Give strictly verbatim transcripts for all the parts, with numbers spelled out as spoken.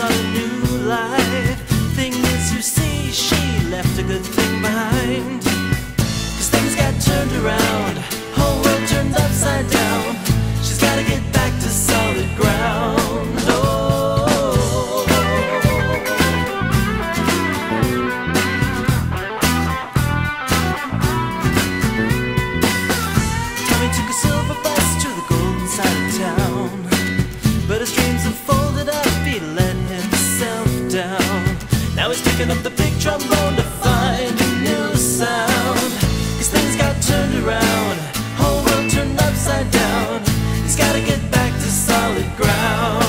start a new life. Thing is, you see, she left a good thing behind, 'cause things got turned around, whole world turned upside down. She's gotta get back to solid ground. Oh. Tommy took a silver bus to the golden side of town, but his dreams have folded up, he let himself down. Now he's picking up the big trombone to find a new sound. 'Cause things got turned around, whole world turned upside down. He's gotta get back to solid ground.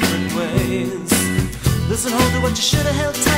Different ways. Listen, hold to what you should have held tight.